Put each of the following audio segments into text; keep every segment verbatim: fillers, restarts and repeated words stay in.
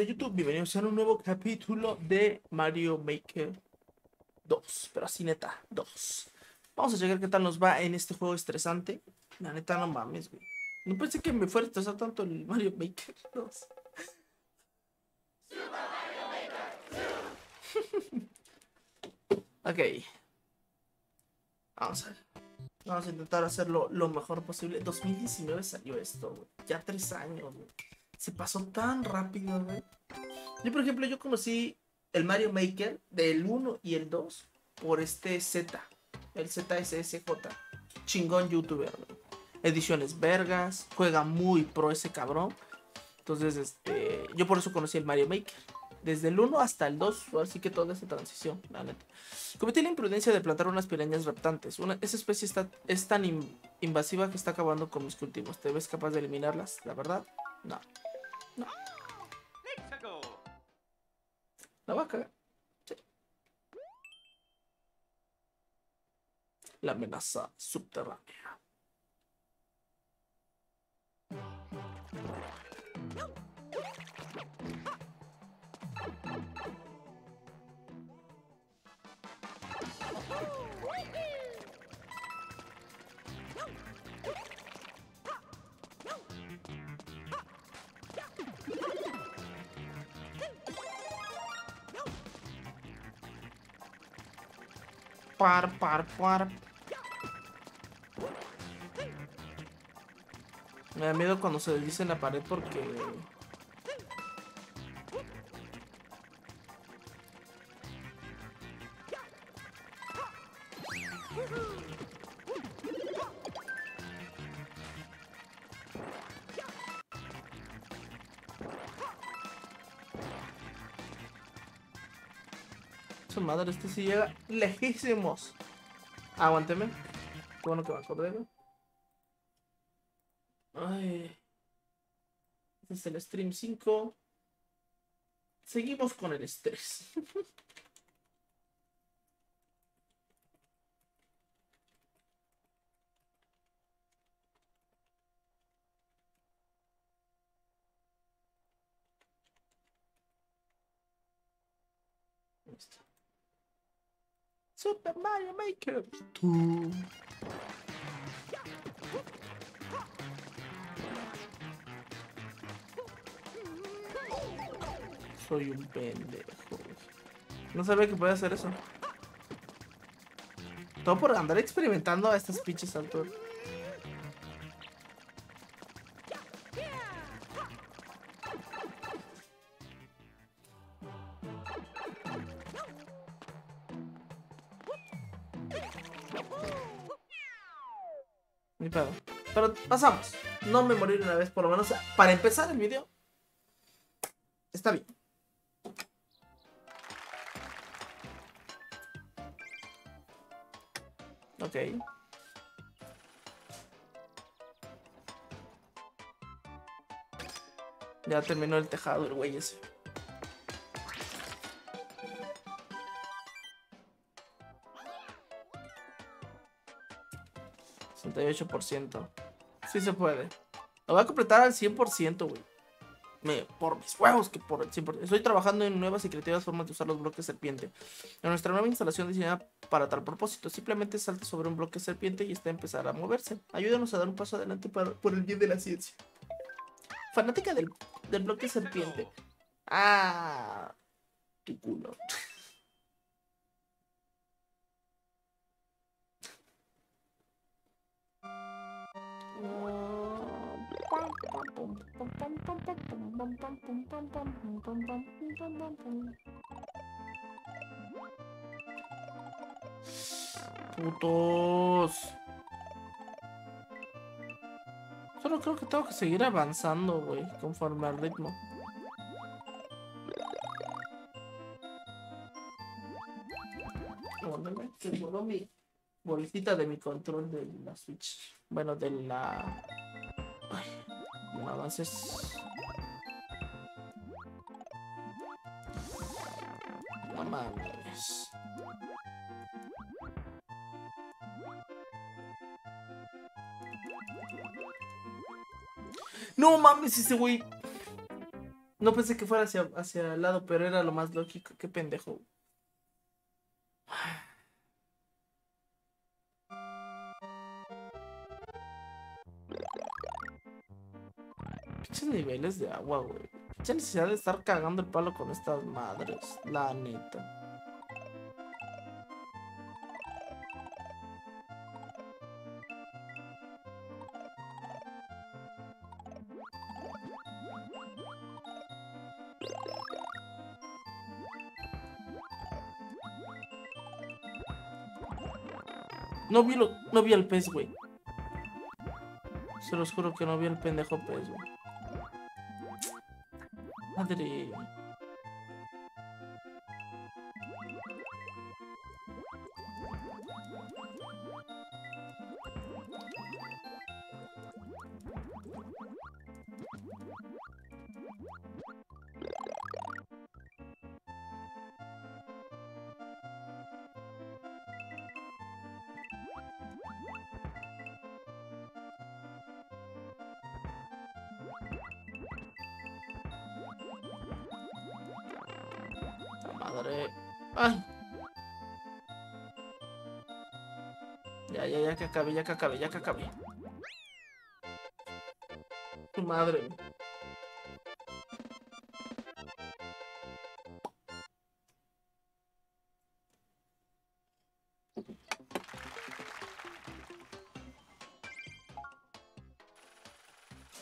de YouTube, bienvenidos a un nuevo capítulo de Mario Maker dos, pero así neta, dos. Vamos a llegar qué tal nos va en este juego estresante. La neta, no mames, güey. No pensé que me fuera a estresar tanto el Mario Maker dos. Super Mario Maker dos. Ok. Vamos a ver. Vamos a intentar hacerlo lo mejor posible. dos mil diecinueve salió esto, güey. Ya tres años, güey. Se pasó tan rápido, güey. Yo, por ejemplo, yo conocí el Mario Maker del uno y el dos por este Z. El Z S S J. Chingón youtuber, güey. Ediciones vergas. Juega muy pro ese cabrón. Entonces, este... yo por eso conocí el Mario Maker. Desde el uno hasta el dos, así que toda esa transición, la neta. Cometí la imprudencia de plantar unas pirañas reptantes. Una, esa especie está, es tan in, invasiva que está acabando con mis cultivos. ¿Te ves capaz de eliminarlas? La verdad, no. No. La voy a cagar. Sí. La amenaza subterránea. Par, par, par. Me da miedo cuando se desliza en la pared porque... su madre, este sí llega lejísimos. Aguánteme. Qué bueno que me acordé, ¿no? Ay. Este es el stream cinco. Seguimos con el estrés. Listo. Super Mario Maker dos. Soy un pendejo. No sabía que podía hacer eso. Todo por andar experimentando a estas pinches alturas. Ni pedo. Pero pasamos. No me morí una vez, por lo menos para empezar el video. Está bien. Ok. Ya terminó el tejado el güey ese. sesenta y ocho por ciento. Sí se puede. Lo voy a completar al cien por ciento, güey. Me, por mis huevos que por el cien por ciento. Estoy trabajando en nuevas y creativas formas de usar los bloques serpiente. En nuestra nueva instalación diseñada para tal propósito, simplemente salta sobre un bloque serpiente y está a empezar a moverse. Ayúdanos a dar un paso adelante para, por el bien de la ciencia. Fanática del, del bloque serpiente. Ah, tu culo. Putos. Solo creo que tengo que seguir avanzando, güey, conforme al ritmo. Póngame, se voló mi bolsita de mi control de la Switch. Bueno, de la... Ay. Bueno, entonces... No mames. No mames, ese güey. No pensé que fuera hacia, hacia el lado, pero era lo más lógico. Qué pendejo. Pinches niveles de agua, güey. Pinche necesidad de estar cagando el palo con estas madres. La neta. No vi, lo, no vi al pez, güey. Se los juro que no vi al pendejo pez, güey. Madre. Ay. Ya, ya, ya que acabé, ya que acabé, ya que acabé. Tu madre.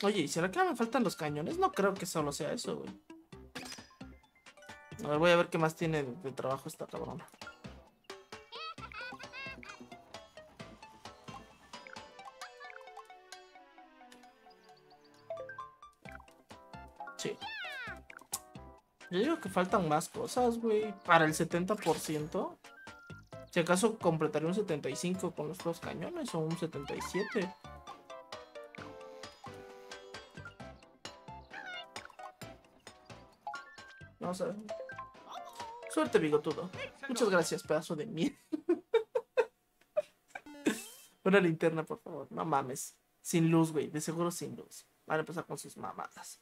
Oye, ¿y será que me faltan los cañones? No creo que solo sea eso, güey. A ver, voy a ver qué más tiene de, de trabajo esta cabrona. Sí. Yo digo que faltan más cosas, güey. Para el setenta por ciento. Si acaso completaré un setenta y cinco con los dos cañones o un setenta y siete. Vamos a ver. Suerte, bigotudo. Muchas gracias, pedazo de mí. Una linterna, por favor. No mames. Sin luz, güey. De seguro sin luz. Van a empezar con sus mamadas.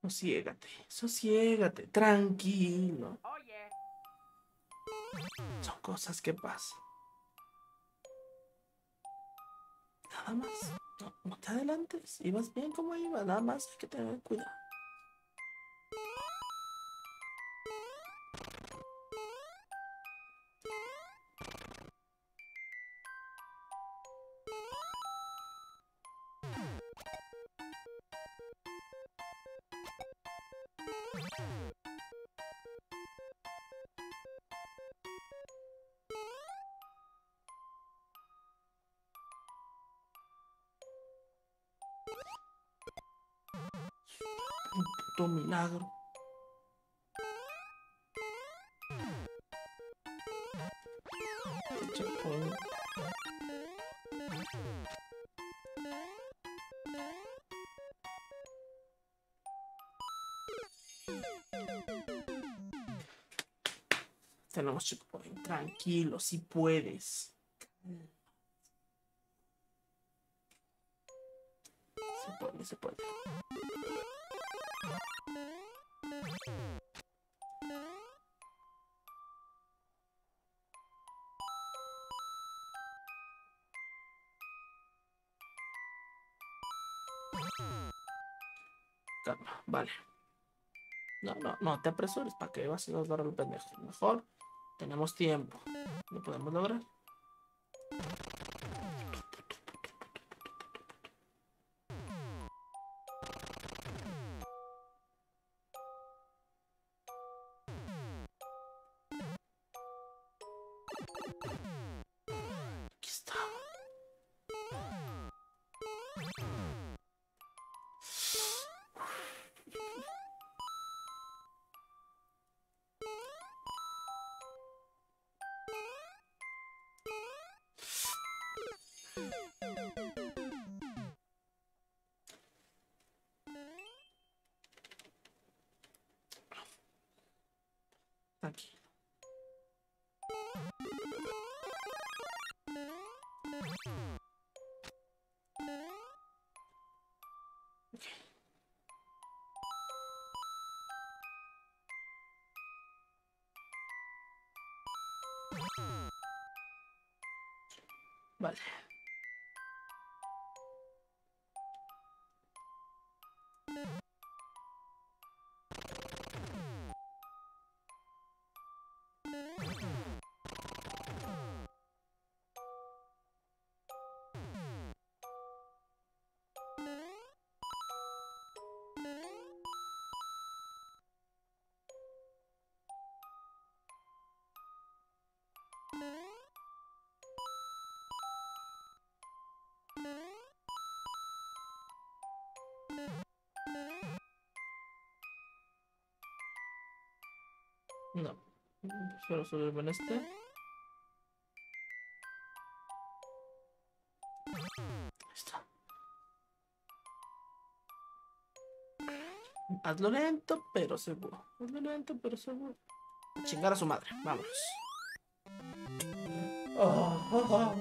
Sosiégate, sosiégate, tranquilo. Son cosas que pasan. Nada más, no, no te adelantes. Ibas bien como ibas, nada más hay que tener cuidado. Milagro. Tenemos checkpoint. Tranquilo, si puedes. Se puede, se puede. trampa. Vale. No, no, no te apresures. ¿Para qué vas a lograr el pendejo? Mejor tenemos tiempo. ¿Lo podemos lograr? Aquí está. Aquí. Okay. Vale. No, solo subirme en este. Ahí está. Hazlo lento, pero seguro. Hazlo lento, pero seguro. Chingar a su madre, vámonos. Oh, oh, oh.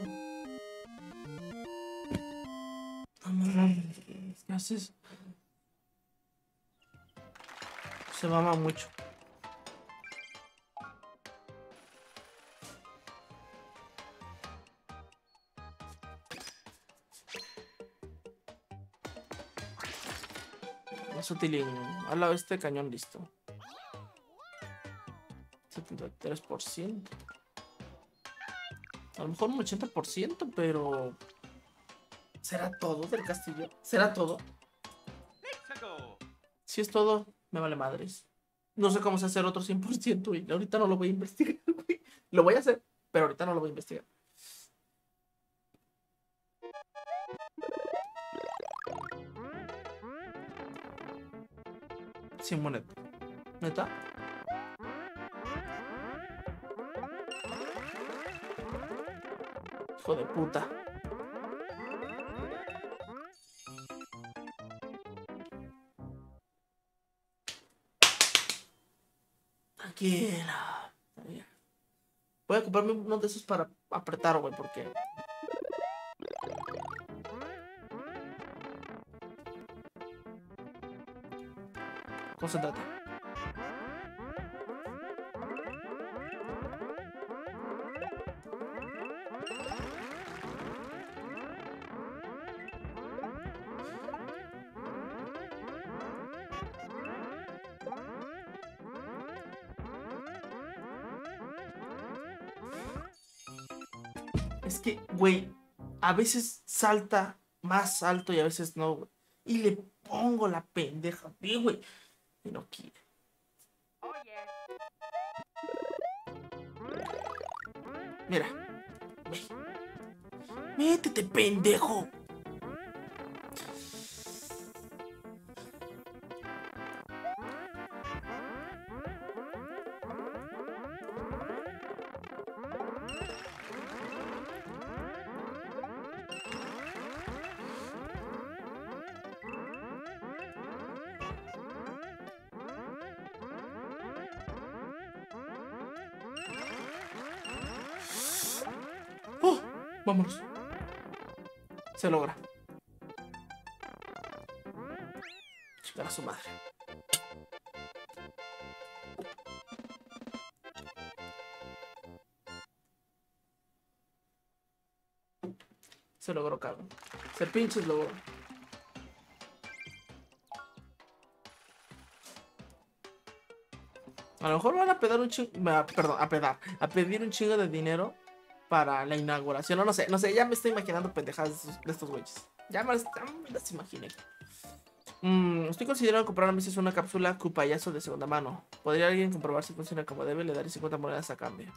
¿Qué haces? Se mama mucho. Sutilín, al lado de este cañón listo. setenta y tres por ciento. A lo mejor un ochenta por ciento, pero... ¿será todo del castillo? ¿Será todo? Si es todo, me vale madres. No sé cómo se hace el otro cien por ciento y ahorita no lo voy a investigar, güey. Lo voy a hacer, pero ahorita no lo voy a investigar. Sin moneta. ¿Neta? Hijo de puta. Tranquila. Voy a comprarme uno de esos para apretar, güey, porque... Concéntrate. Es que, güey, a veces salta más alto y a veces no, güey. Y le pongo la pendeja, güey. No quiere. Mira. Wey. Métete, pendejo. Vámonos. Se logra. Chingar a su madre. Se logró, cabrón. Se pinches logró. A lo mejor van a pedir un chingo, perdón, a pedar, a pedir un chingo de dinero para la inauguración. No, no sé, no sé, ya me estoy imaginando pendejadas de estos güeyes. Ya me, me las imaginé. Mm, estoy considerando comprar a veces una cápsula cupayazo de segunda mano. ¿Podría alguien comprobar si funciona como debe? Le daré cincuenta monedas a cambio.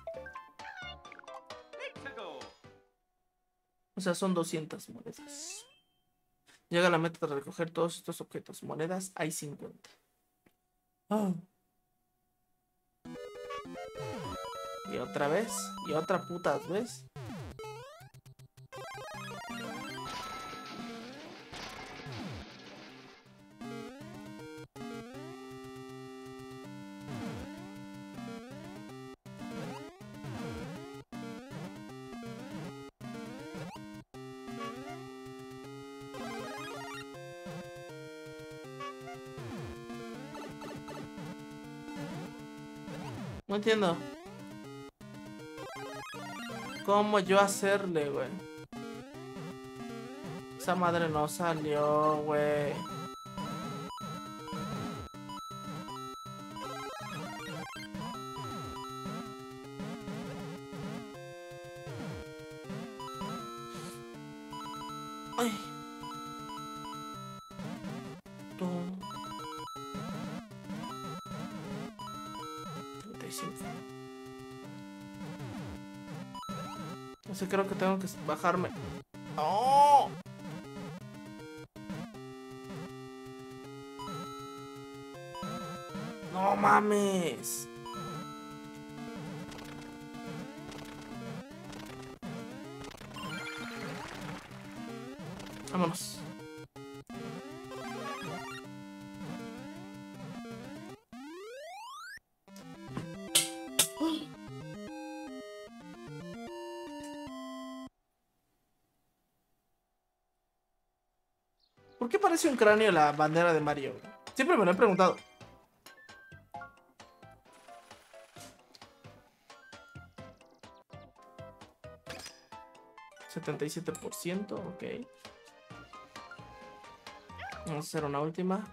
O sea, son doscientas monedas. Llega a la meta de recoger todos estos objetos. Monedas, hay cincuenta. Oh. Y otra vez. Y otra puta vez. No entiendo. ¿Cómo yo hacerle, güey? Esa madre no salió, güey. Ay. No sé, creo que tengo que bajarme. ¡Oh! ¡No mames! Vámonos. ¿Por qué parece un cráneo la bandera de Mario? Siempre me lo he preguntado. setenta y siete por ciento, ok. Vamos a hacer una última.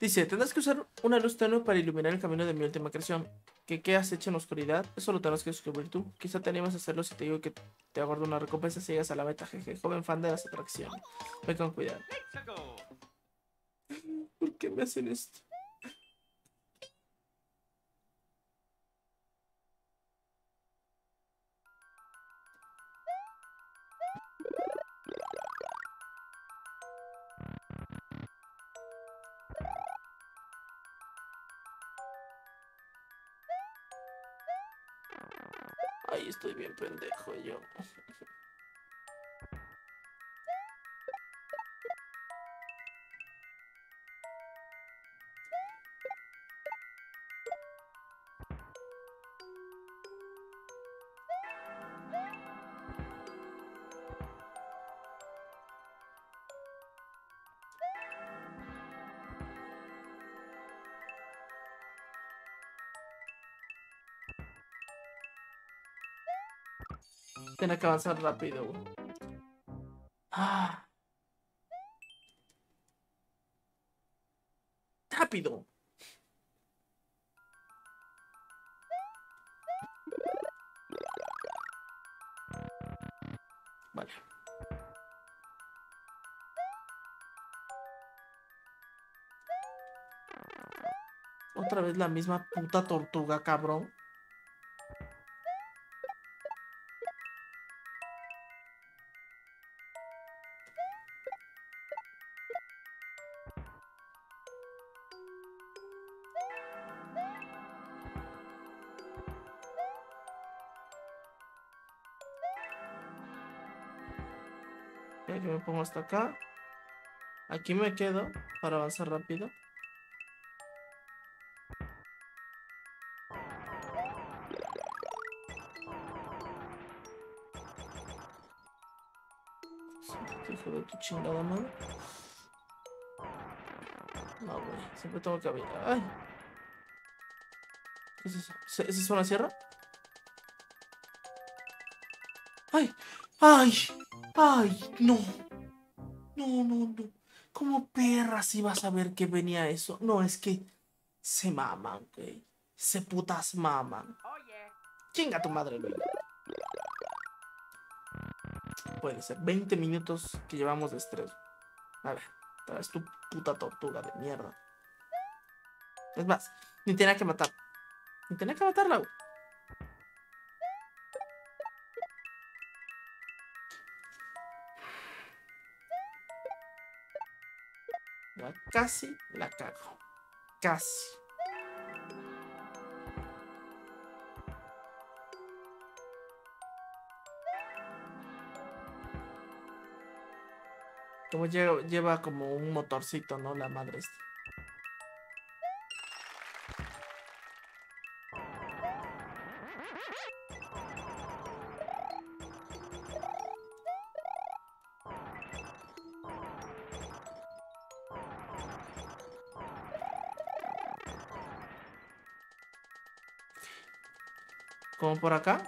Dice, tendrás que usar una luz tenue para iluminar el camino de mi última creación. ¿Qué, qué has hecho en oscuridad? Eso lo tendrás que descubrir tú. Quizá te animas a hacerlo si te digo que te aguardo una recompensa si llegas a la meta. Jeje, joven fan de las atracciones. Ve con cuidado. ¿Por qué me hacen esto? Ay, estoy bien pendejo yo. Tiene que avanzar rápido, güey. Ah. ¡Rápido! Vale. Otra vez la misma puta tortuga, cabrón. Que me pongo hasta acá. Aquí me quedo para avanzar rápido. Hijo de tu chingada madre. No, güey. Siempre tengo que abrir. Ay. ¿Qué es eso? ¿Esa es una sierra? ¡Ay! ¡Ay! ¡Ay! ¡No! No, no, no. ¿Cómo perras ibas a ver que venía eso? No, es que se maman, güey. Se putas maman. Chinga tu madre, Luis. Puede ser veinte minutos que llevamos de estrés. A ver, traes tu puta tortuga de mierda. Es más, ni tenía que matar. Ni tenía que matarla, güey. Ya casi la cago. Casi. Como lleva, lleva como un motorcito, ¿no? La madre esta. Como por acá.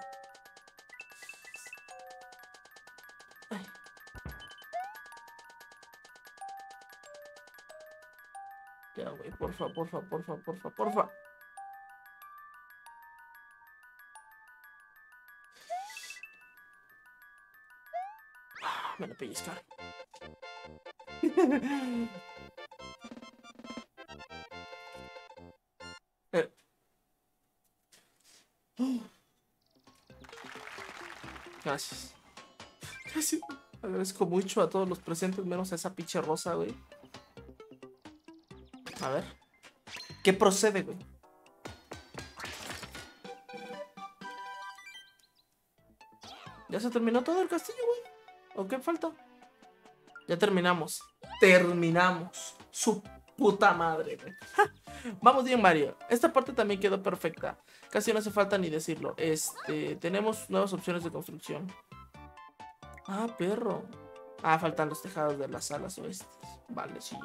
Porfa, porfa, porfa, porfa, porfa. Ah, me lo pellizcar. eh. oh. Gracias. Gracias. Agradezco mucho a todos los presentes, menos a esa pinche rosa, güey. A ver. ¿Qué procede, güey? ¿Ya se terminó todo el castillo, güey? ¿O qué falta? Ya terminamos. Terminamos. Su puta madre, güey. Vamos bien, Mario. Esta parte también quedó perfecta. Casi no hace falta ni decirlo. Este, tenemos nuevas opciones de construcción. Ah, perro. Ah, faltan los tejados de las salas oeste. Vale, sí.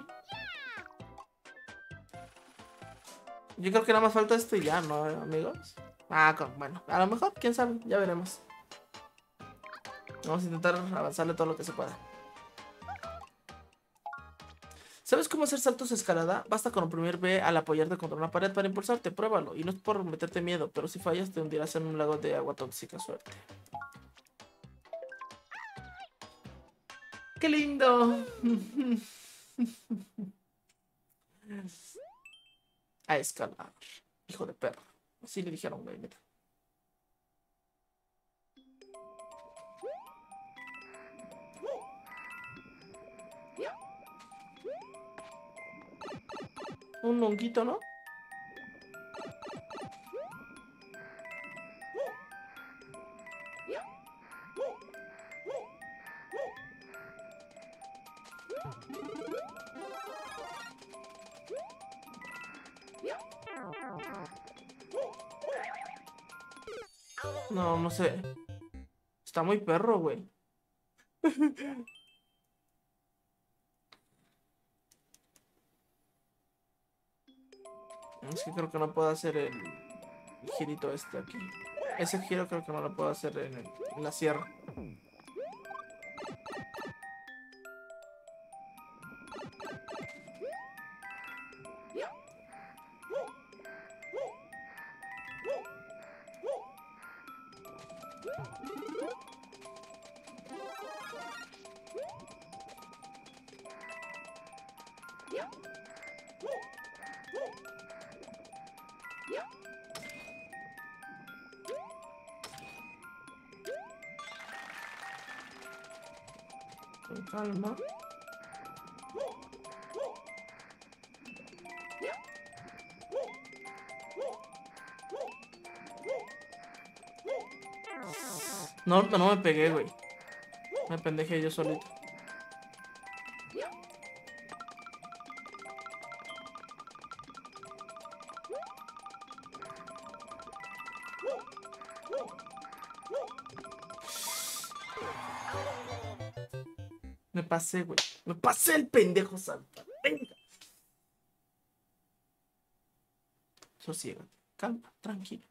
Yo creo que nada más falta esto y ya, ¿no, amigos? Ah, con, bueno, a lo mejor, quién sabe, ya veremos. Vamos a intentar avanzarle todo lo que se pueda. ¿Sabes cómo hacer saltos de escalada? Basta con oprimir B al apoyarte contra una pared para impulsarte, pruébalo. Y no es por meterte miedo, pero si fallas te hundirás en un lago de agua tóxica, suerte. ¡Qué lindo! A escalar, hijo de perro. Así le dijeron, güey, neta. Un honguito, ¿no? No, no sé. Está muy perro, güey. Es que creo que no puedo hacer el, el girito este aquí. Ese giro creo que no lo puedo hacer en, el, en la sierra. Con calma. No, no me pegué, güey. Me pendejé yo solito. Me pasé, güey. Me pasé el pendejo salta. Venga. Sosiégate. Calma, tranquilo.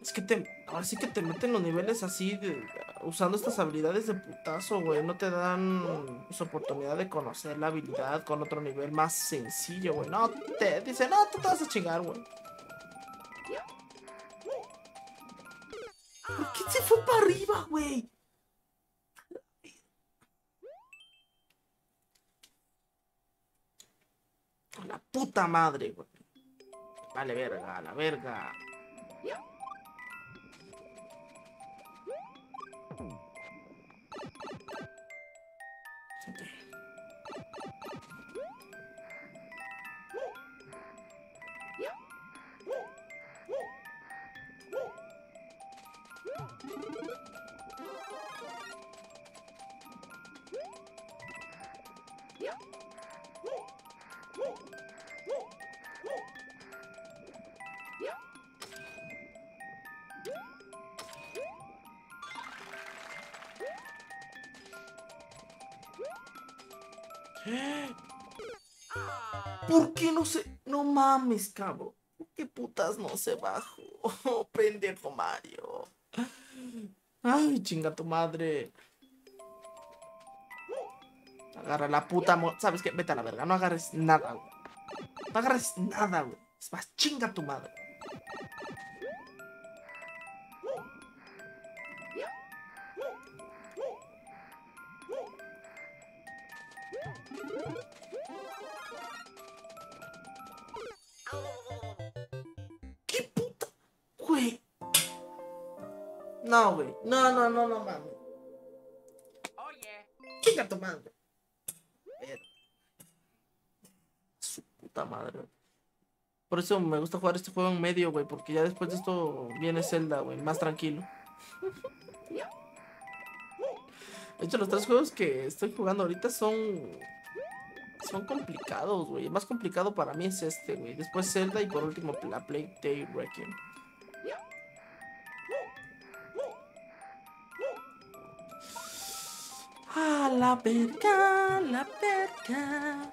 Es que te... Ahora sí que te meten los niveles así de... usando estas habilidades de putazo, güey. No te dan pues, oportunidad de conocer la habilidad con otro nivel más sencillo, güey. No, te dicen, no, tú te vas a chingar, güey. ¿Por qué se fue para arriba, güey? La puta madre, güey. Vale, verga, la verga. ¿Por qué no se...? No mames, cabrón. ¿Por qué putas no se bajó? Oh, pendejo Mario. Ay, chinga tu madre. Agarra la puta... Mo... ¿Sabes qué? Vete a la verga. No agarres nada, güey. No agarres nada, güey. Es más, chinga tu madre. No, güey. No, no, no, no, mami. Oye. Chinga tu madre. Su puta madre. Por eso me gusta jugar este juego en medio, güey. Porque ya después de esto viene Zelda, güey. Más tranquilo. De hecho, los tres juegos que estoy jugando ahorita son... Son complicados, güey. El más complicado para mí es este, güey. Después Zelda y por último la Plague Tale Requiem. A la verga, la verga.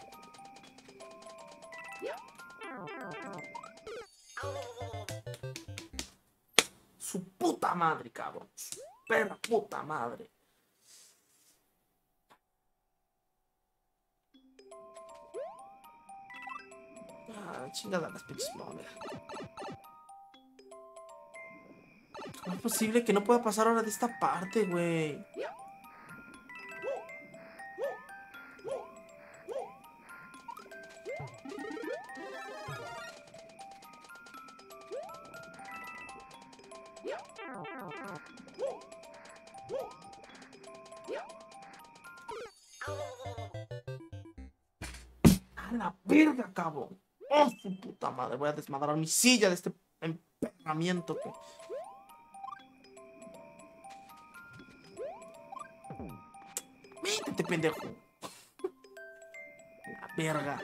Su puta madre, cabrón. Su perra puta madre. Ah, chingada las pinches monedas. ¿Cómo es posible que no pueda pasar ahora de esta parte, güey? Cabrón. Oh, su puta madre. Voy a desmadrar mi silla de este emperramiento que... Métete, pendejo. La verga.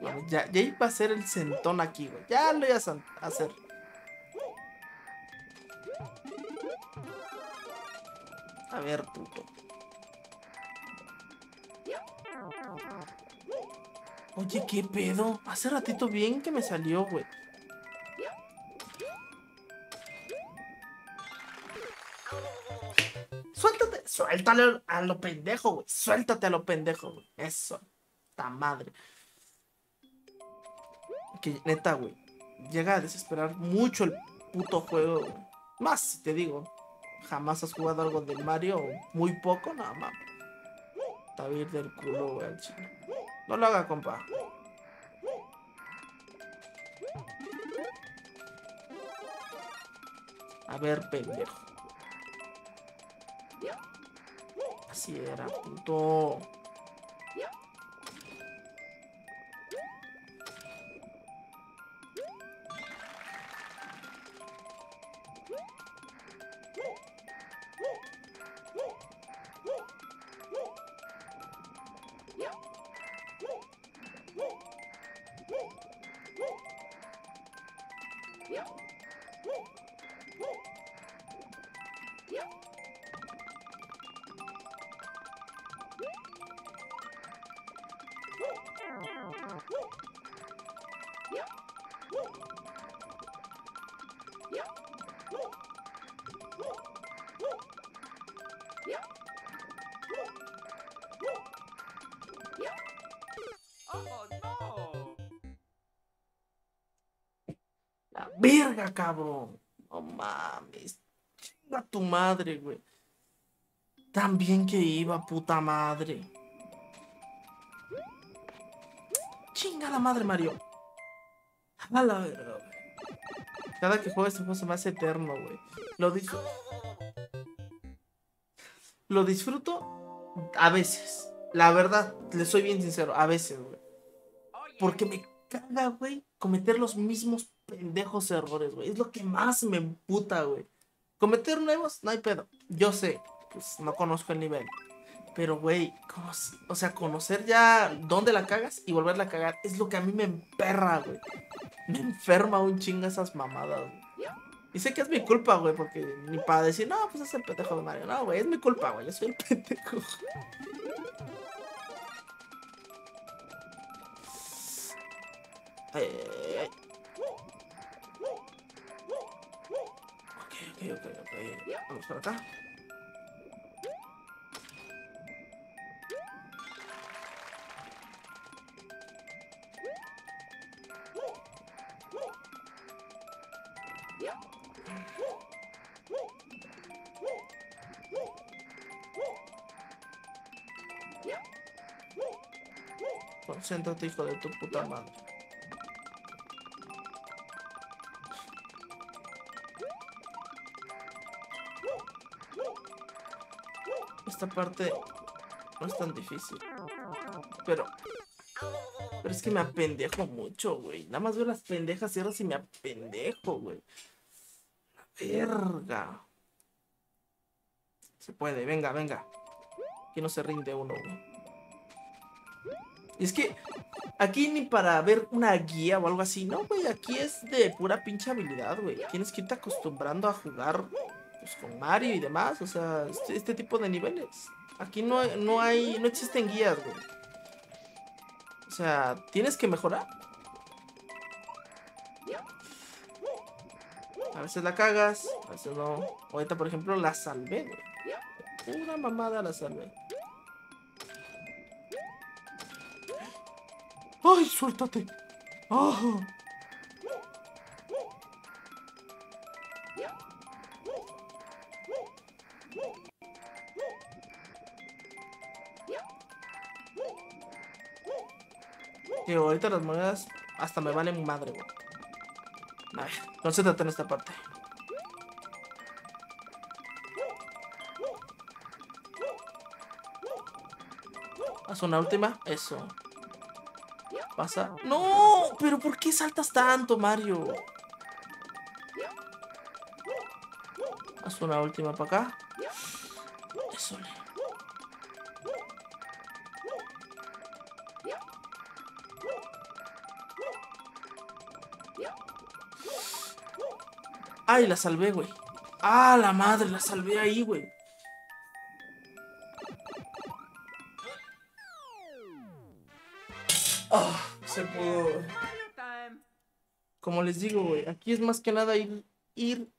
Bueno, ya, ya iba a hacer el sentón aquí, güey. Ya lo iba a hacer. A ver, puto. Oye, ¿qué pedo? Hace ratito bien que me salió, güey. Suéltate, suéltale a lo pendejo, güey. Suéltate a lo pendejo, güey. Eso, ta madre. Que neta, güey. Llega a desesperar mucho el puto juego, güey. Más, si te digo. Jamás has jugado algo de Mario, muy poco, nada más. Está bien del culo, güey, al chino. No lo haga, compa. A ver, pendejo. Así era, puto. ¡Oh, no! ¡La verga, cabrón! ¡No mames! ¡Chinga tu madre, güey! Tan bien que iba, puta madre. ¡Chinga la madre, Mario! ¡A la verga, güey! Cada que juego este juego se me hace eterno, güey. Lo dijo. Lo disfruto a veces. La verdad, le soy bien sincero, a veces, güey. Porque me caga, güey, cometer los mismos pendejos errores, güey. Es lo que más me emputa, güey. Cometer nuevos, no hay pedo. Yo sé, pues no conozco el nivel. Pero, güey, o sea, conocer ya dónde la cagas y volverla a cagar es lo que a mí me emperra, güey. Me enferma un chingo esas mamadas, güey. Y sé que es mi culpa, güey, porque ni para decir, no, pues es el pendejo de Mario. No, güey, es mi culpa, güey, yo soy el pendejo. Ay, ay, ay. Ok, ok, ok, ok. Vamos por acá. Concéntrate, hijo de tu puta madre. Esta parte no es tan difícil. Pero... Pero es que me apendejo mucho, güey. Nada más veo las pendejas cierras y me apendejo, güey. Verga. Se puede, venga, venga. Aquí no se rinde uno, güey. Y es que aquí ni para ver una guía o algo así. No, güey, aquí es de pura pinche habilidad, güey. Tienes que irte acostumbrando a jugar, pues, con Mario y demás. O sea, este, este tipo de niveles. Aquí no, no hay, no existen guías, güey. O sea, tienes que mejorar. A veces la cagas, a veces no. Ahorita, por ejemplo, la salvé, güey. Una mamada la salvé. ¡Ay, suéltate! ¡Oh! Tío, ahorita las monedas hasta me valen madre, güey. Ay, no se trata en esta parte. Haz una última. Eso. Pasa. ¡No! ¿Pero por qué saltas tanto, Mario? Haz una última para acá. Eso le. ¡Ay, la salvé, güey! ¡Ah, la madre! La salvé ahí, güey. Oh, se pudo, güey. Como les digo, güey, aquí es más que nada ir, ir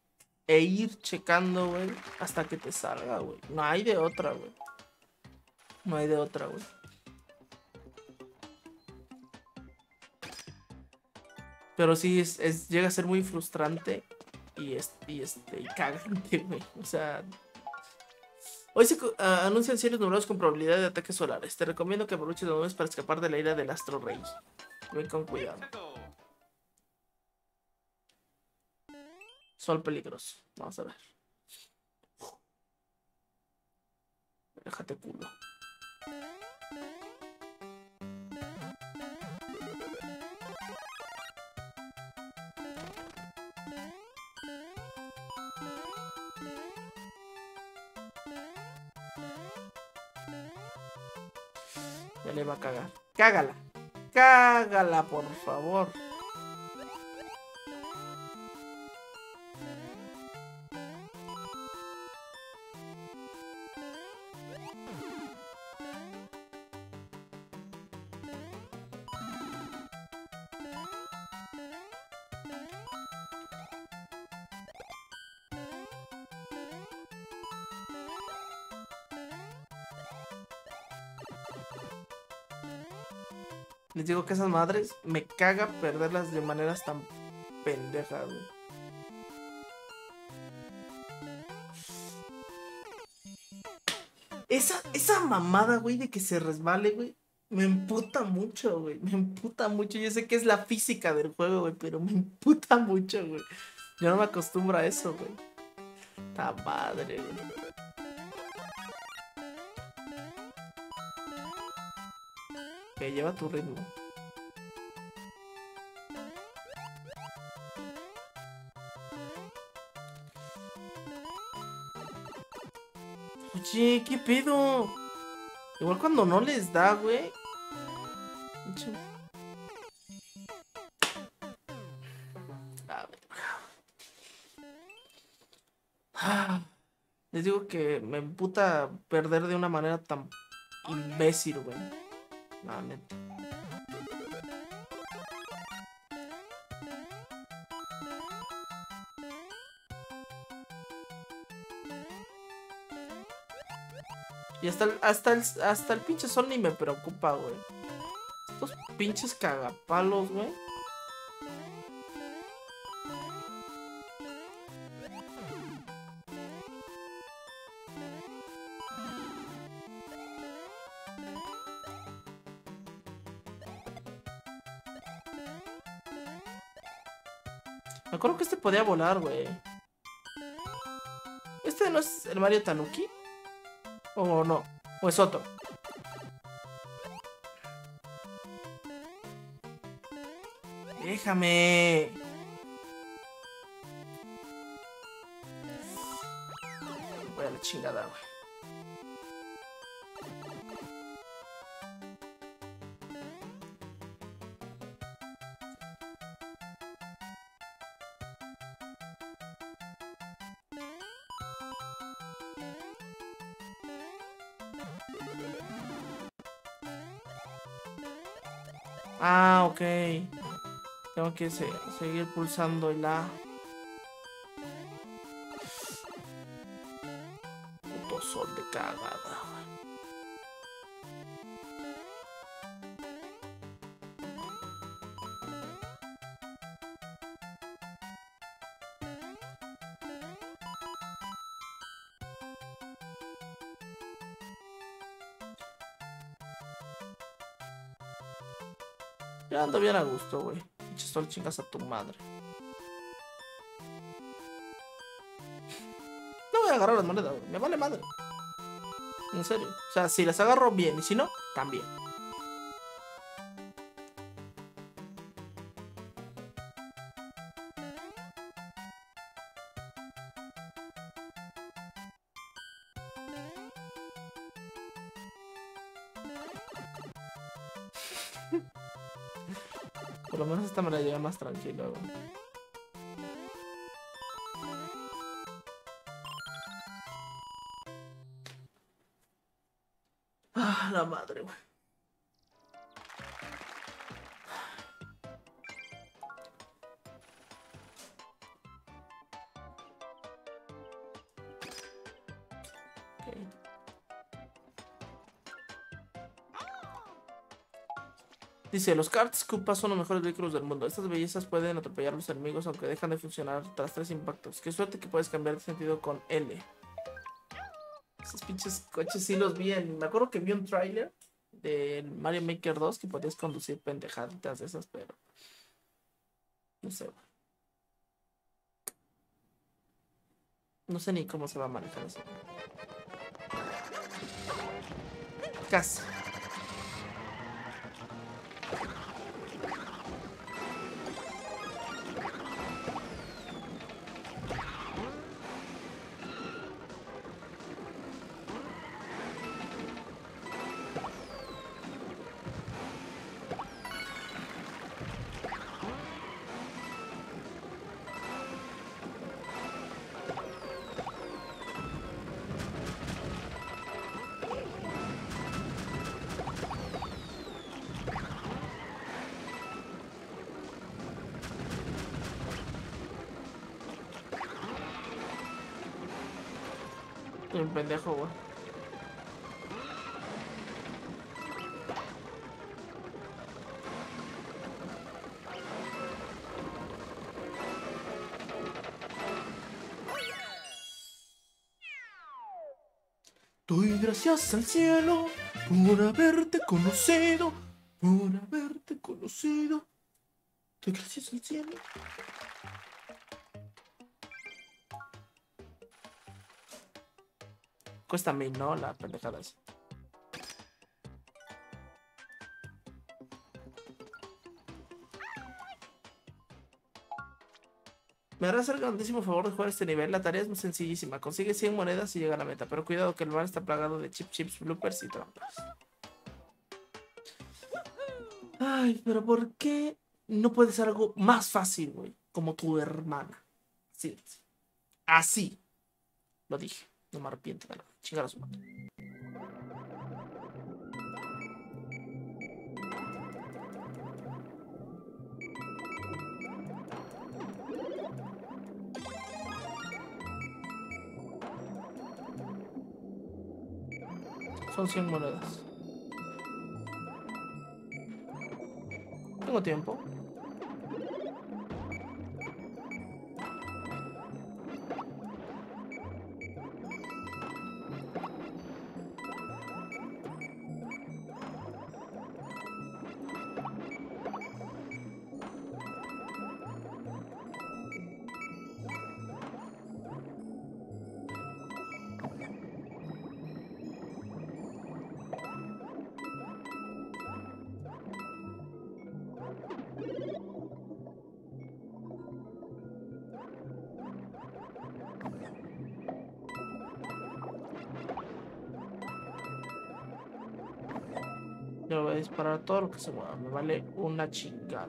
e ir checando, güey, hasta que te salga, güey. No hay de otra, güey. No hay de otra, güey. Pero sí, es, es, llega a ser muy frustrante y, este, y, este, y cagante, güey. O sea... Hoy se uh, anuncian series numerosas con probabilidad de ataques solares. Te recomiendo que aproveches los nubes para escapar de la ira del astro rey. Ven con cuidado. Sol peligroso. Vamos a ver. Déjate culo. Ya le va a cagar. Cágala. Cágala, por favor. Les digo que esas madres me caga perderlas de maneras tan pendejas, güey. Esa, esa mamada, güey, de que se resbale, güey, me emputa mucho, güey. Me emputa mucho. Yo sé que es la física del juego, güey, pero me emputa mucho, güey. Yo no me acostumbro a eso, güey. Está madre, güey. Que lleva tu ritmo. Oye, ¿qué pedo? Igual cuando no les da, güey. Ah, les digo que me emputa perder de una manera tan imbécil, güey. Nuevamente. Y hasta el, hasta el, hasta el pinche sol ni me preocupa, güey. Estos pinches cagapalos, güey. Me acuerdo que este podía volar, güey. ¿Este no es el Mario Tanuki? ¿O no? ¿O es otro? ¡Déjame! Voy a la chingada, güey. Ah, ok. Tengo que se seguir pulsando el A. Puto sol de cagada. Ya ando bien a gusto, güey. Pinche sol, chingas a tu madre. No voy a agarrar las monedas, güey. Me vale madre. En serio. O sea, si las agarro, bien. Y si no, también. Por lo menos esta me la lleva más tranquilo, güey. Ah, la madre, güey. Dice, los karts Koopa son los mejores vehículos del mundo. Estas bellezas pueden atropellar a los enemigos, aunque dejan de funcionar tras tres impactos. Qué suerte que puedes cambiar de sentido con L. Esos pinches coches sí los vi en... Me acuerdo que vi un tráiler de Mario Maker dos que podías conducir pendejaditas de esas, pero... No sé. No sé ni cómo se va a manejar eso. Casi. Un pendejo, güey. Doy gracias al cielo por haberte conocido, por haberte conocido. Doy gracias al cielo. Cuesta mil, ¿no? La pendejada esa. Me harás el grandísimo favor de jugar este nivel. La tarea es muy sencillísima. Consigue cien monedas y llega a la meta. Pero cuidado que el lugar está plagado de chip chips, bloopers y trampas. Ay, pero ¿por qué no puede ser algo más fácil, güey? Como tu hermana. Así. Así. Lo dije. No me arrepiento. Claro. Chingar a su madre. Son cien monedas. Tengo tiempo. Yo voy a disparar todo lo que se mueva. Me vale una chingada.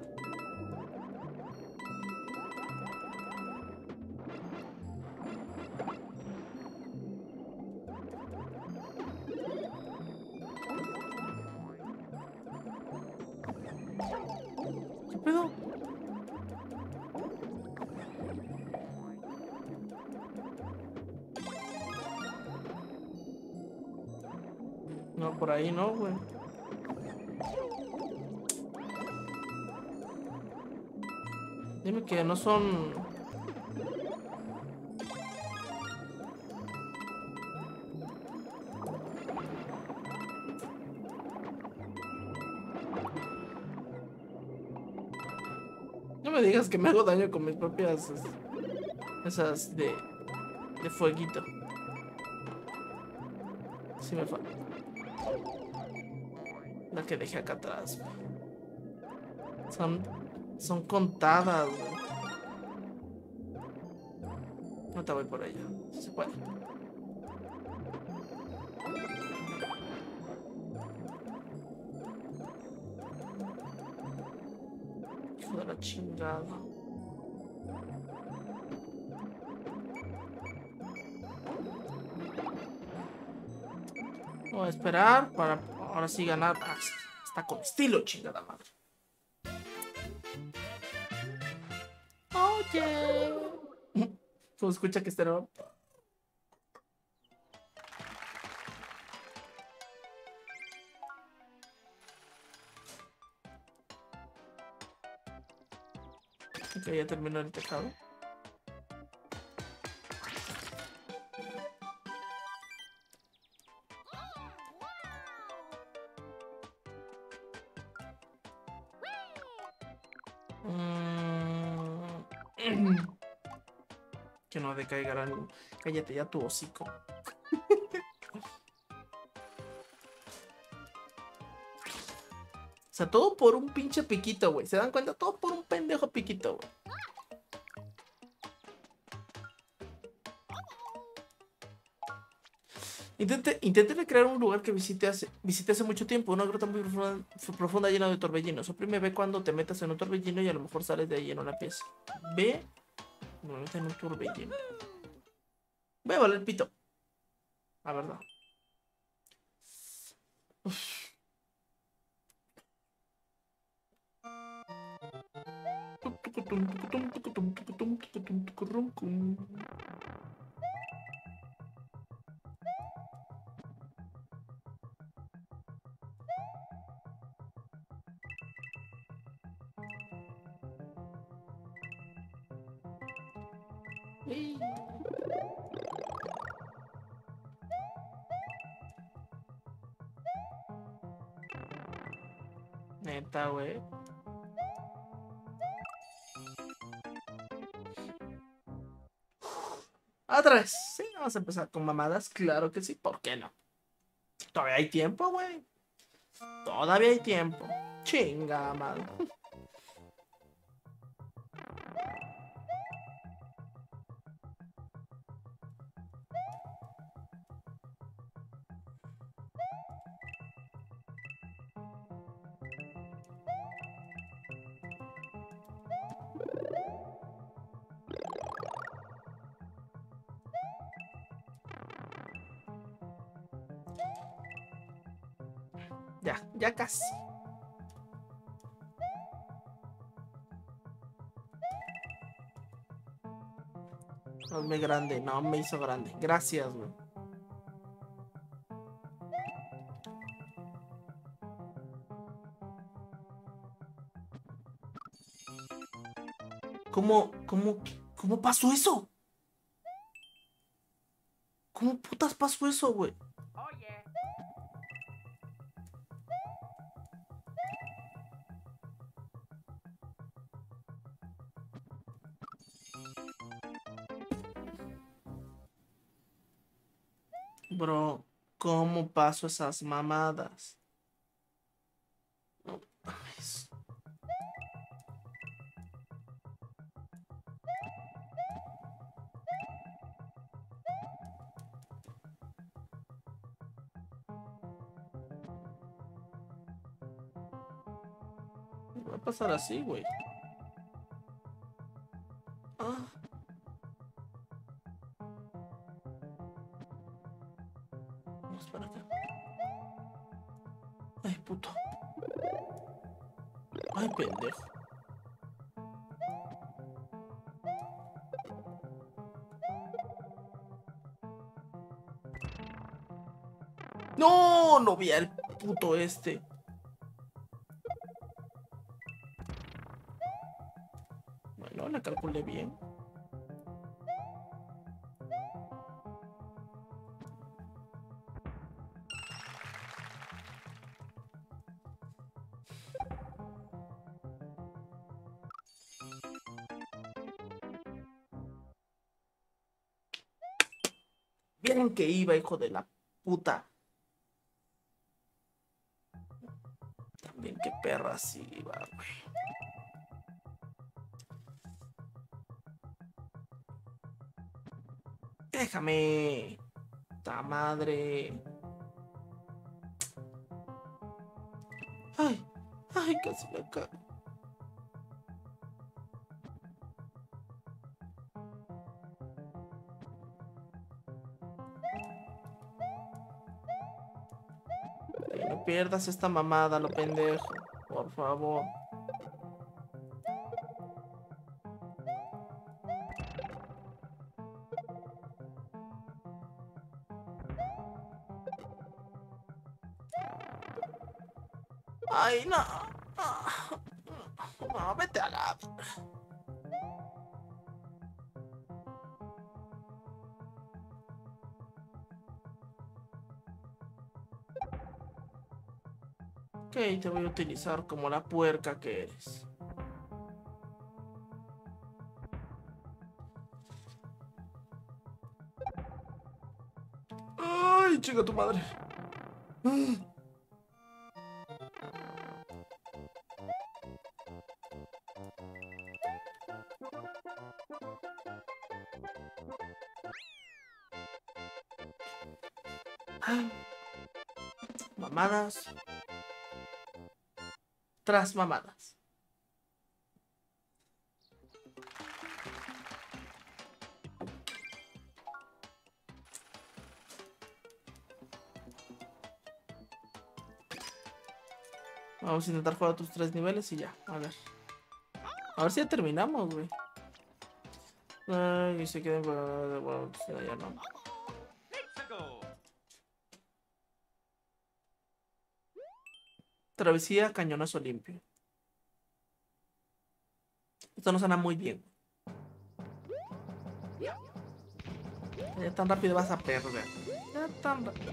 ¿Qué pedo? No, por ahí no, güey. Dime que no son... No me digas que me hago daño con mis propias... Esas de... De fueguito. Sí me falta. La que dejé acá atrás. Son... Son contadas, güey. No te voy por ella. Si se puede. Hijo de la chingada. Voy a esperar para ahora sí ganar. Ah, está con estilo, chingada madre. Como escucha que este no. Ok, ya terminó el tejado. Que no decaiga algo. Cállate ya tu hocico. O sea, todo por un pinche piquito, güey. ¿Se dan cuenta? Todo por un pendejo piquito, güey. Intenté, intenté recrear un lugar que visité hace, visité hace mucho tiempo. Una gruta muy profunda, profunda llena de torbellinos. Oprime B cuando te metas en un torbellino y a lo mejor sales de ahí en una pieza. B. Me meto en un torbellino. Voy a valer el pito. La verdad. Uf. Neta, güey. Atrás. Sí, vamos a empezar con mamadas. Claro que sí, ¿por qué no? Todavía hay tiempo, güey. Todavía hay tiempo. Chinga, madre. Ya, ya casi. Hazme grande. No, me hizo grande. Gracias, güey. ¿Cómo, cómo, cómo pasó eso? ¿Cómo putas pasó eso, güey? Bro, ¿cómo paso esas mamadas? No mames. Va a pasar así, güey. Ah. Ay, puto. Ay, pendejo. No, no vi al puto este. Bueno, la calculé bien. Bien que iba, hijo de la puta. También que perra sí iba, güey. Déjame. Ta madre. Ay, ay, casi me cago. No pierdas esta mamada, lo pendejo. Por favor. Ay, no. No, no vete a la... Ok, te voy a utilizar como la puerca que eres. Ay, chica tu madre. Ay. Ay. Mamadas. Tras mamadas. Vamos a intentar jugar otros tres niveles y ya. A ver. A ver si ya terminamos, güey. Ay, y se queden. Bueno, ya no. Travesía, cañonazo limpio. Esto no suena muy bien. Ya tan rápido vas a perder. Ya tan rápido.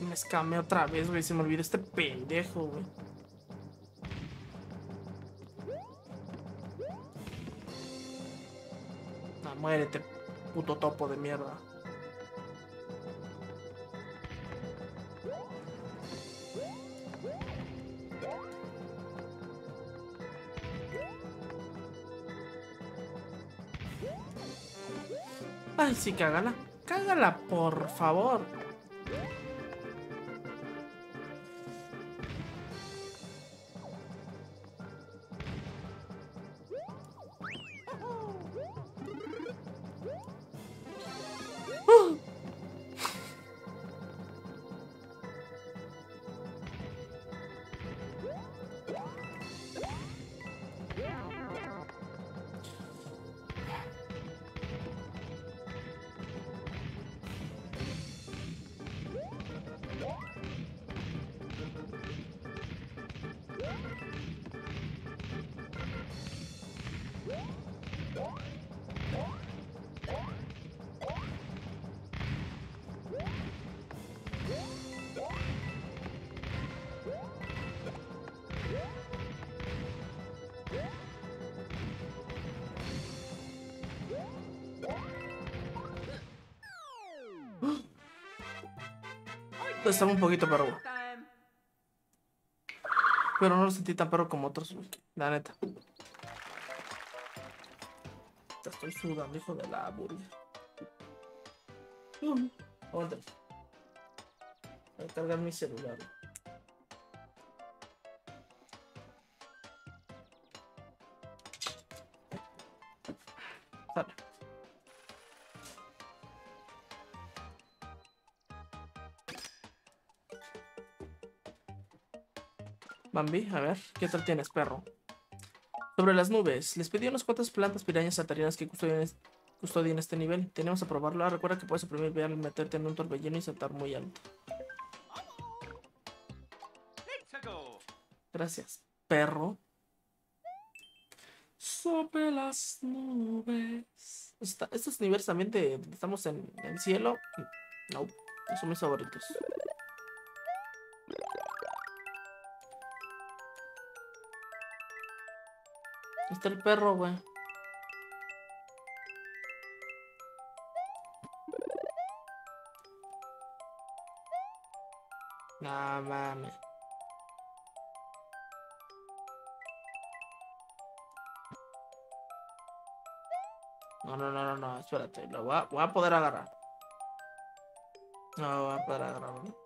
Me escamé otra vez, güey. Se me olvidó este pendejo, güey. Ah, muérete, puto topo de mierda. Ay, sí, cágala. Cágala, por favor. Estaba un poquito perro, pero no lo sentí tan perro como otros, la neta. Te estoy sudando, hijo de la burla. uh, Voy a cargar mi celular. Dale. Bambi, a ver, ¿qué tal tienes, perro? Sobre las nubes. Les pedí unas cuantas plantas pirañas saltarinas que custodien, custodien este nivel. Tenemos a probarlo. Ah, recuerda que puedes oprimir B al meterte en un torbellino y saltar muy alto. Gracias, perro. Sobre las nubes. Está, estos niveles también de... Estamos en el cielo. No, no son mis favoritos. Está el perro, güey. No mames. No, no, no, no, no, espérate. Lo voy a, voy a poder agarrar. No, voy a poder agarrarlo, ¿no?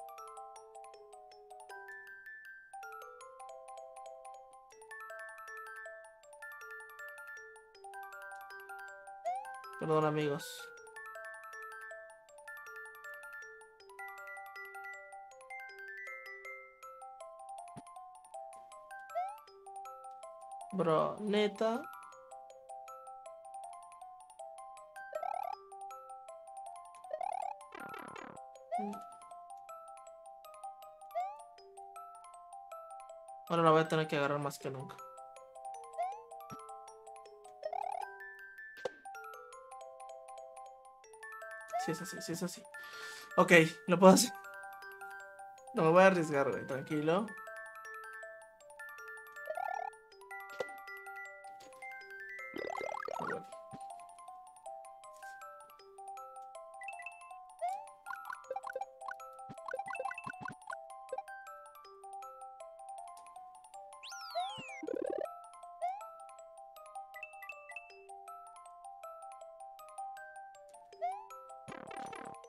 Perdón, amigos. Bro, neta. Ahora la voy a tener que agarrar más que nunca. Sí, es así, sí, es así. Ok, lo puedo hacer. No me voy a arriesgar, güey, tranquilo.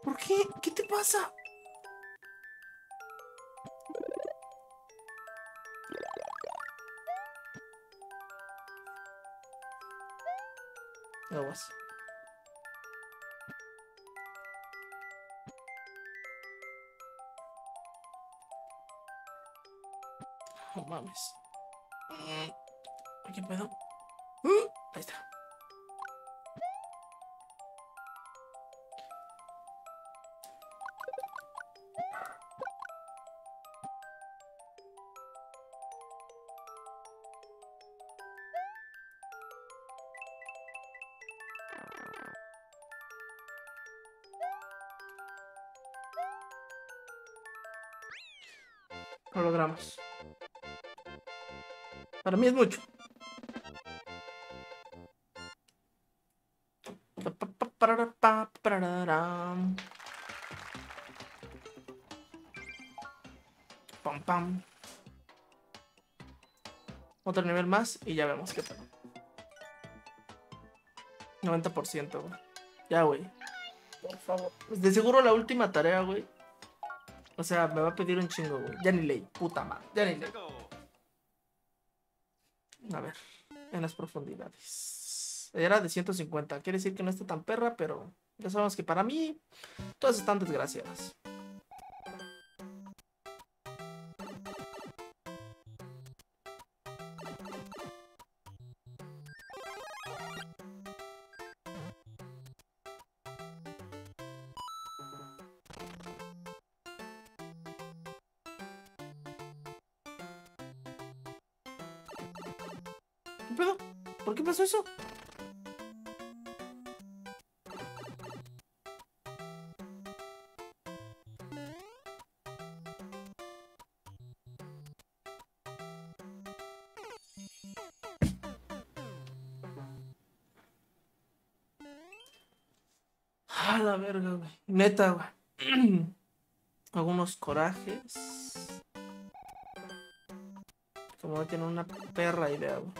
¿Por qué? ¿Qué te pasa? Aguas. No mames. Aquí puedo. Uh, ahí está. Lo logramos. Para mí es mucho. Pam pam. Otro nivel más y ya vemos qué tal. noventa por ciento, güey. Ya, güey. Por favor. De seguro la última tarea, güey. O sea, me va a pedir un chingo, güey. Ya ni leí, puta madre. Ya ni leí. A ver, en las profundidades. Era de ciento cincuenta. Quiere decir que no está tan perra, pero ya sabemos que para mí todas están desgraciadas. ¿Qué pedo? ¿Por qué pasó eso? A la verga, güey. Neta, güey. Algunos corajes. Como no tienen una perra idea, güey.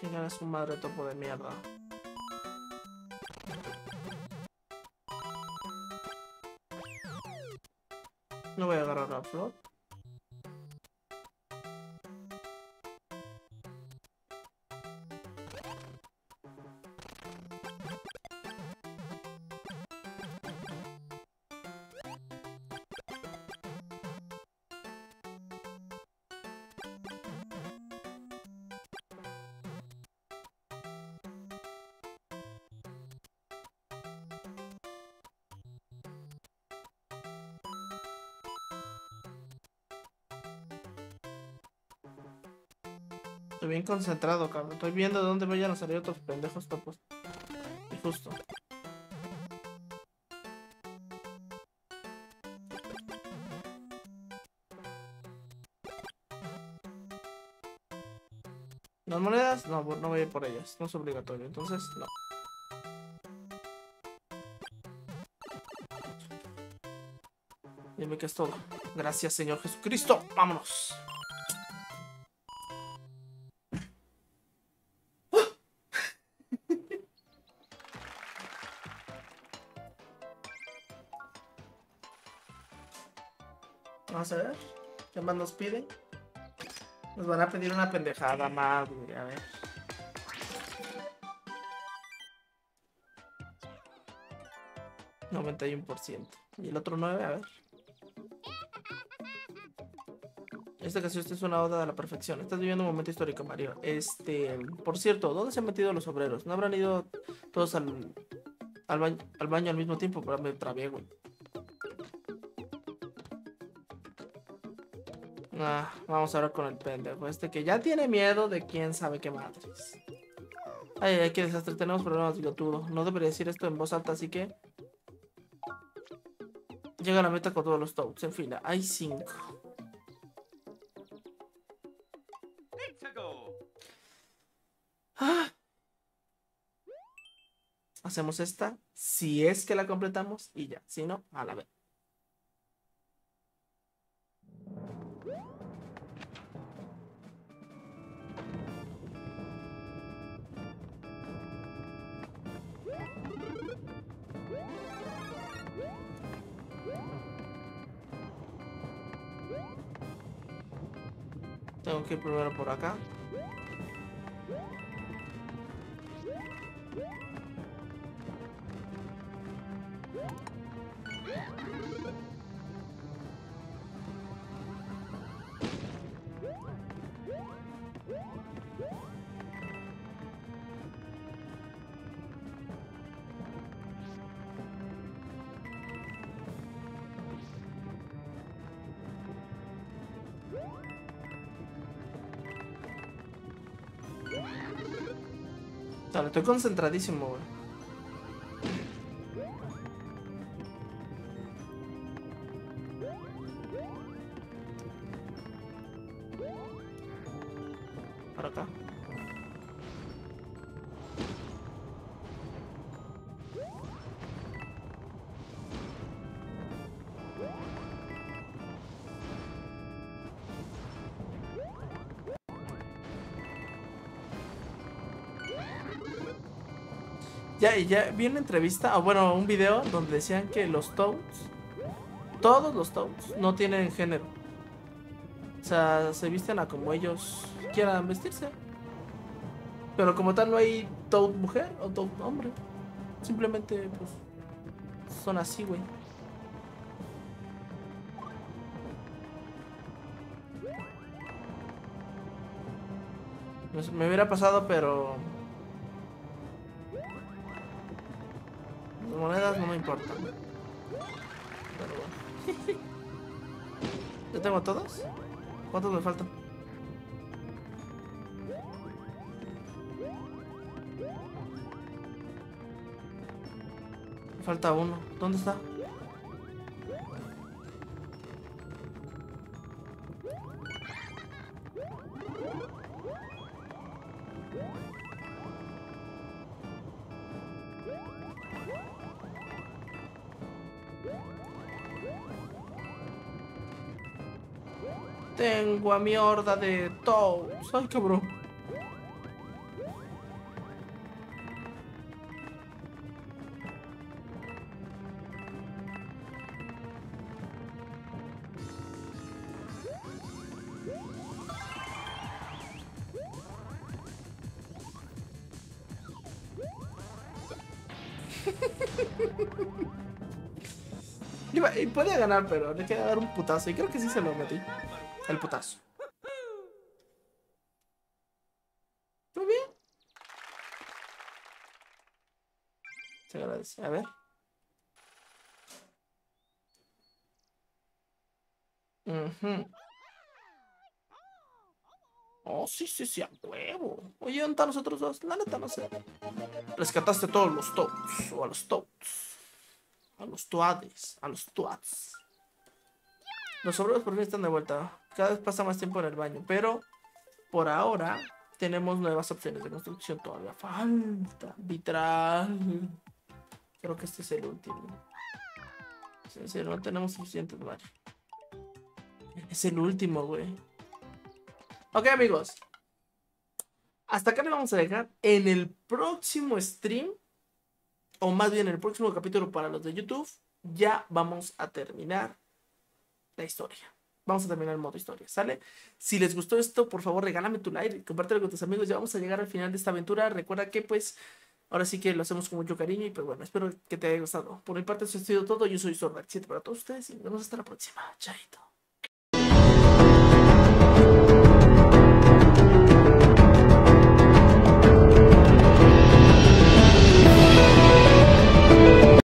Chingar a su madre, topo de mierda. No voy a agarrar la flor. Estoy bien concentrado, cabrón. Estoy viendo de dónde vayan a salir otros pendejos topos. Y justo. ¿Las monedas? No, no voy a ir por ellas. No es obligatorio, entonces no. Dime que es todo. Gracias, Señor Jesucristo. Vámonos. Vamos a ver, ¿qué más nos piden? Nos van a pedir una pendejada más, güey, a ver. noventa y uno por ciento. Y el otro nueve, a ver. Esta canción es una oda a la perfección. Estás viviendo un momento histórico, Mario. Este, por cierto, ¿dónde se han metido los obreros? ¿No habrán ido todos al, al, baño, al baño al mismo tiempo? Pero me trabé, güey. Ah, vamos a hablar con el pendejo este que ya tiene miedo de quién sabe qué madres. Ay, ay, qué desastre. Tenemos problemas, bigotudo. No debería decir esto en voz alta, así que... Llega a la meta con todos los toads en fila. Hay cinco. Ah. Hacemos esta. Si es que la completamos y ya. Si no, a la vez. Tengo que ir primero por acá. Dale, estoy concentradísimo, güey. Para acá. Ya, ya vi una entrevista, o bueno, un video donde decían que los Toads, todos los Toads, no tienen género. O sea, se visten a como ellos quieran vestirse. Pero como tal no hay Toad mujer o Toad hombre. Simplemente, pues, son así, güey. Pues me hubiera pasado, pero... monedas no me importan. Pero bueno. ¿Ya tengo todas? ¿Cuántos me faltan? Me falta uno. ¿Dónde está? Tengo a mi horda de Toads. Ay, cabrón. Y podía ganar, pero le quería dar un putazo. Y creo que sí se lo metí. El putazo. Muy bien. Se agradece. A ver. Uh-huh. Oh, sí, sí, sí, a huevo. Oye, ¿dónde están nosotros dos? La neta no sé. Rescataste a todos los Toads. O a los Toads. A los Toades. A los Toads. Los obreros por fin están de vuelta. Cada vez pasa más tiempo en el baño, pero por ahora tenemos nuevas opciones de construcción. Todavía falta vitral. Creo que este es el último. Es decir, no tenemos suficientes, vale. Es el último, güey. Ok, amigos. Hasta acá le vamos a dejar. En el próximo stream, o más bien en el próximo capítulo para los de YouTube, ya vamos a terminar la historia. Vamos a terminar el modo historia, ¿sale? Si les gustó esto, por favor, regálame tu like, compártelo con tus amigos. Ya vamos a llegar al final de esta aventura. Recuerda que, pues, ahora sí que lo hacemos con mucho cariño. Y, pues, bueno, espero que te haya gustado. Por mi parte, eso ha sido todo. Yo soy Sordark siete para todos ustedes y nos vemos hasta la próxima. Chaito.